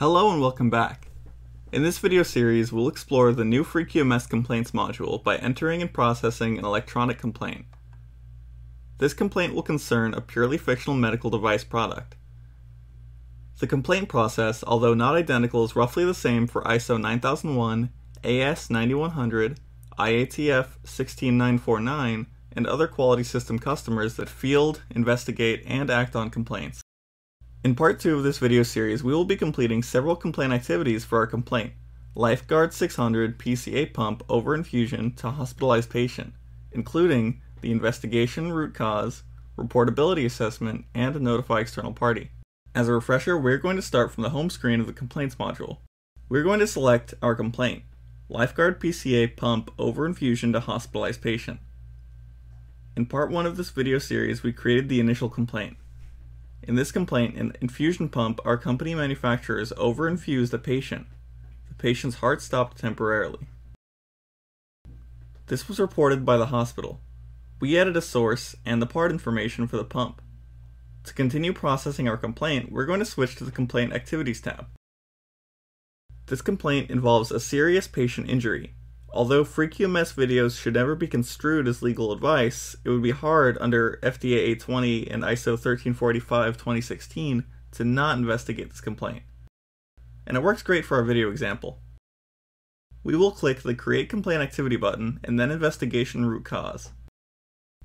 Hello and welcome back. In this video series, we'll explore the new FreeQMS complaints module by entering and processing an electronic complaint. This complaint will concern a purely fictional medical device product. The complaint process, although not identical, is roughly the same for ISO 9001, AS9100, IATF 16949, and other quality system customers that field, investigate, and act on complaints. In part 2 of this video series, we will be completing several complaint activities for our complaint, LifeGuard 600 PCA pump overinfusion to hospitalized patient, including the investigation root cause, reportability assessment, and notify external party. As a refresher, we're going to start from the home screen of the complaints module. We're going to select our complaint, LifeGuard PCA pump overinfusion to hospitalized patient. In part 1 of this video series, we created the initial complaint. In this complaint, an infusion pump our company manufactures over-infused a patient. The patient's heart stopped temporarily. This was reported by the hospital. We added a source and the part information for the pump. To continue processing our complaint, we're going to switch to the Complaint Activities tab. This complaint involves a serious patient injury. Although FreeQMS videos should never be construed as legal advice, it would be hard under FDA 820 and ISO 13485:2016 to not investigate this complaint. And it works great for our video example. We will click the Create Complaint Activity button and then Investigation Root Cause.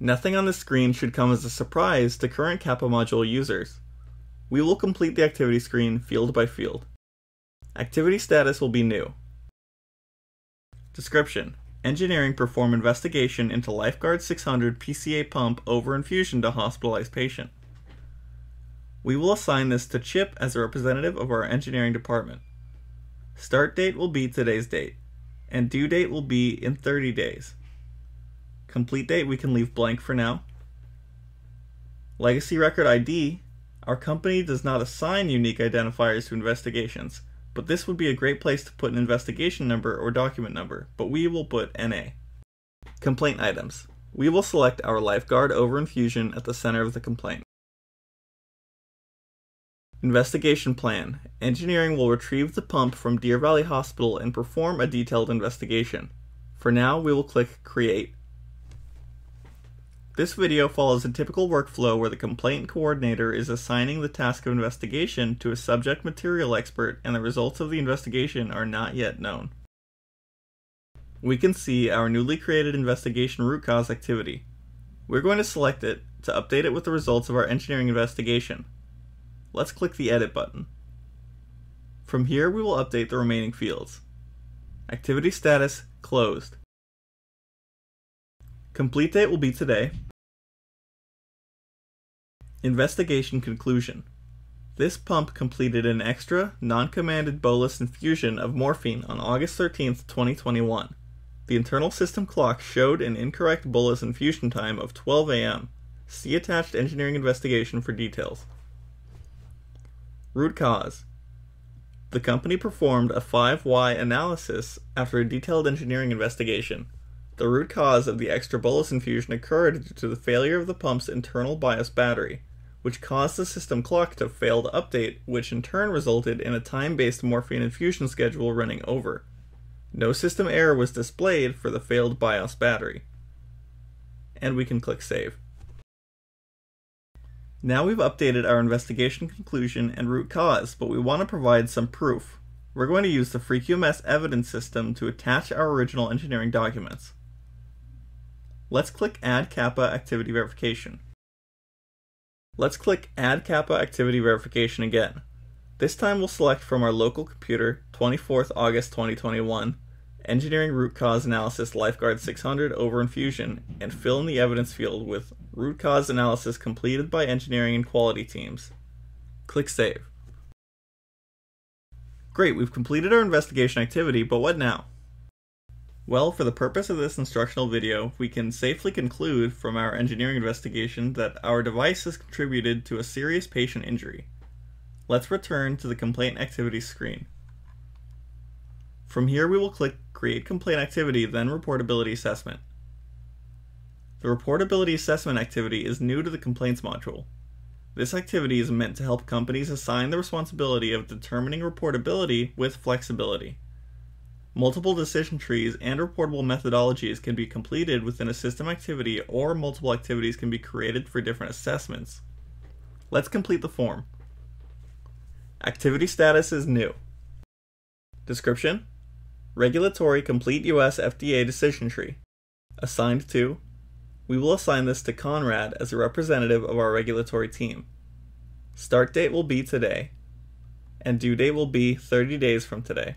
Nothing on this screen should come as a surprise to current CAPA module users. We will complete the activity screen field by field. Activity status will be new. Description: Engineering perform investigation into LifeGuard 600 PCA pump over-infusion to hospitalized patient. We will assign this to Chip as a representative of our engineering department. Start date will be today's date, and due date will be in 30 days. Complete date we can leave blank for now. Legacy record ID. Our company does not assign unique identifiers to investigations, but this would be a great place to put an investigation number or document number, but we will put NA. Complaint items. We will select our LifeGuard overinfusion at the center of the complaint. Investigation plan. Engineering will retrieve the pump from Deer Valley Hospital and perform a detailed investigation. For now, we will click Create. This video follows a typical workflow where the complaint coordinator is assigning the task of investigation to a subject material expert and the results of the investigation are not yet known. We can see our newly created investigation root cause activity. We're going to select it to update it with the results of our engineering investigation. Let's click the Edit button. From here, we will update the remaining fields. Activity status, closed. Complete date will be today. Investigation conclusion. This pump completed an extra, non-commanded bolus infusion of morphine on August 13, 2021. The internal system clock showed an incorrect bolus infusion time of 12 a.m. See attached engineering investigation for details. Root cause. The company performed a 5Y analysis after a detailed engineering investigation. The root cause of the extra bolus infusion occurred due to the failure of the pump's internal BIOS battery, which caused the system clock to fail to update, which in turn resulted in a time-based morphine infusion schedule running over. No system error was displayed for the failed BIOS battery. And we can click Save. Now we've updated our investigation conclusion and root cause, but we want to provide some proof. We're going to use the FreeQMS evidence system to attach our original engineering documents. Let's click Add CAPA Activity Verification. Let's click Add CAPA Activity Verification again. This time we'll select from our local computer, 24th August 2021, Engineering Root Cause Analysis LifeGuard 600 Overinfusion, and fill in the evidence field with Root Cause Analysis completed by engineering and quality teams. Click Save. Great, we've completed our investigation activity, but what now? Well, for the purpose of this instructional video, we can safely conclude from our engineering investigation that our device has contributed to a serious patient injury. Let's return to the Complaint Activities screen. From here, we will click Create Complaint Activity, then Reportability Assessment. The Reportability Assessment activity is new to the Complaints module. This activity is meant to help companies assign the responsibility of determining reportability with flexibility. Multiple decision trees and reportable methodologies can be completed within a system activity, or multiple activities can be created for different assessments. Let's complete the form. Activity status is new. Description: Regulatory Complete US FDA Decision Tree. Assigned to: we will assign this to Conrad as a representative of our regulatory team. Start date will be today, and due date will be 30 days from today.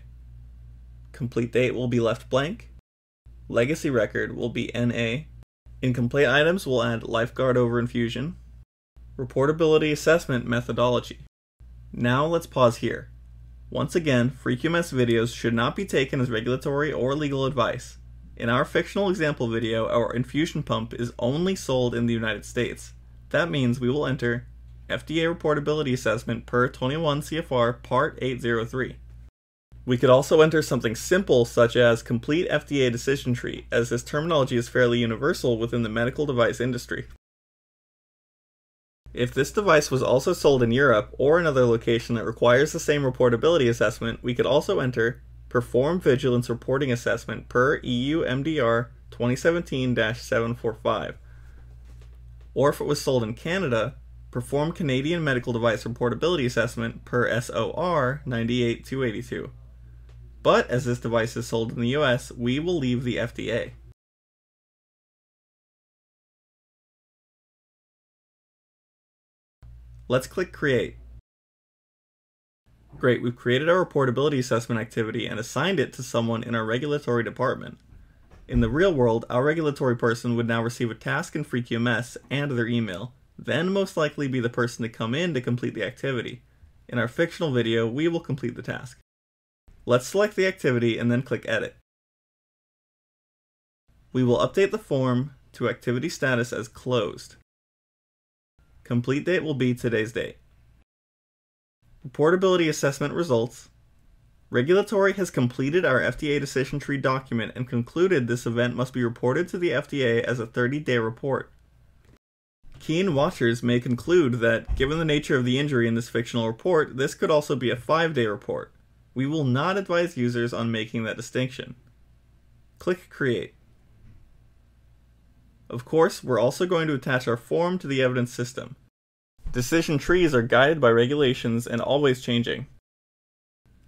Complete date will be left blank. Legacy record will be NA. Incomplete items will add LifeGuard over infusion. Reportability assessment methodology. Now let's pause here. Once again, FreeQMS videos should not be taken as regulatory or legal advice. In our fictional example video, our infusion pump is only sold in the United States. That means we will enter FDA reportability assessment per 21 CFR Part 803. We could also enter something simple such as complete FDA decision tree, as this terminology is fairly universal within the medical device industry. If this device was also sold in Europe or another location that requires the same reportability assessment, we could also enter Perform Vigilance Reporting Assessment per EU MDR 2017-745. Or if it was sold in Canada, Perform Canadian Medical Device Reportability Assessment per SOR98282. But as this device is sold in the US, we will leave the FDA. Let's click Create. Great, we've created our reportability assessment activity and assigned it to someone in our regulatory department. In the real world, our regulatory person would now receive a task in FreeQMS and their email, then most likely be the person to come in to complete the activity. In our fictional video, we will complete the task. Let's select the activity and then click Edit. We will update the form to activity status as closed. Complete date will be today's date. Reportability assessment results. Regulatory has completed our FDA decision tree document and concluded this event must be reported to the FDA as a 30-day report. Keen watchers may conclude that, given the nature of the injury in this fictional report, this could also be a 5-day report. We will not advise users on making that distinction. Click Create. Of course, we're also going to attach our form to the evidence system. Decision trees are guided by regulations and always changing.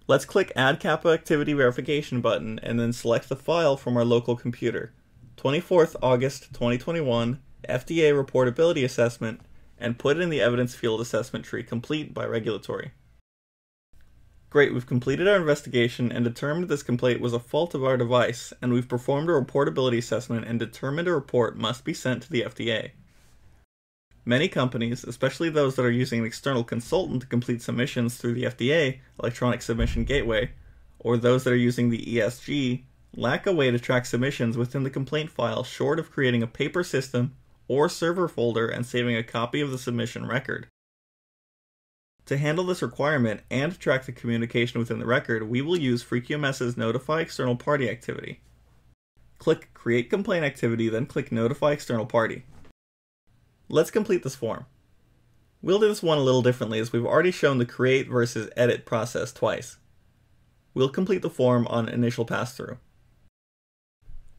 Let's click Add CAPA Activity Verification button and then select the file from our local computer. 24th August 2021, FDA Reportability Assessment, and put in the Evidence Field Assessment Tree Complete by Regulatory. Great, we've completed our investigation and determined this complaint was a fault of our device, and we've performed a reportability assessment and determined a report must be sent to the FDA. Many companies, especially those that are using an external consultant to complete submissions through the FDA, Electronic Submission Gateway, or those that are using the ESG, lack a way to track submissions within the complaint file short of creating a paper system or server folder and saving a copy of the submission record. To handle this requirement and track the communication within the record, we will use FreeQMS's Notify External Party activity. Click Create Complaint Activity, then click Notify External Party. Let's complete this form. We'll do this one a little differently, as we've already shown the create versus edit process twice. We'll complete the form on initial pass-through.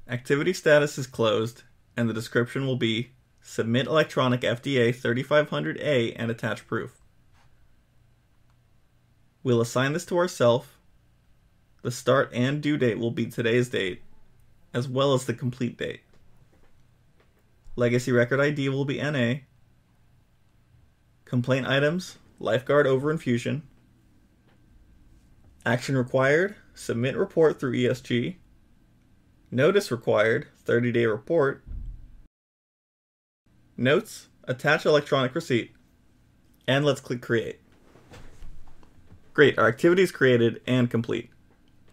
Activity status is closed, and the description will be Submit Electronic FDA 3500A and attach proof. We'll assign this to ourselves. The start and due date will be today's date, as well as the complete date. Legacy record ID will be NA. Complaint items, LifeGuard over infusion. Action required, submit report through ESG. Notice required, 30-day report. Notes, attach electronic receipt. And let's click Create. Great, our activity is created and complete.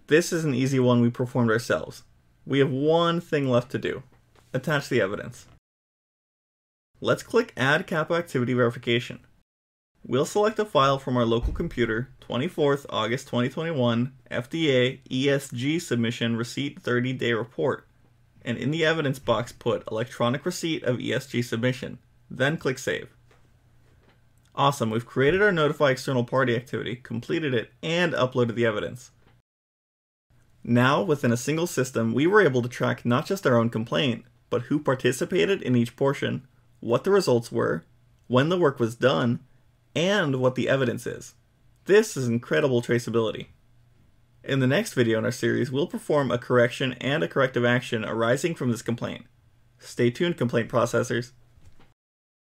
This is an easy one we performed ourselves. We have one thing left to do: attach the evidence. Let's click Add CAPA Activity Verification. We'll select a file from our local computer, 24th August 2021, FDA ESG Submission Receipt 30-Day Report, and in the evidence box put Electronic Receipt of ESG Submission, then click Save. Awesome, we've created our notify external party activity, completed it, and uploaded the evidence. Now, within a single system, we were able to track not just our own complaint, but who participated in each portion, what the results were, when the work was done, and what the evidence is. This is incredible traceability. In the next video in our series, we'll perform a correction and a corrective action arising from this complaint. Stay tuned, complaint processors.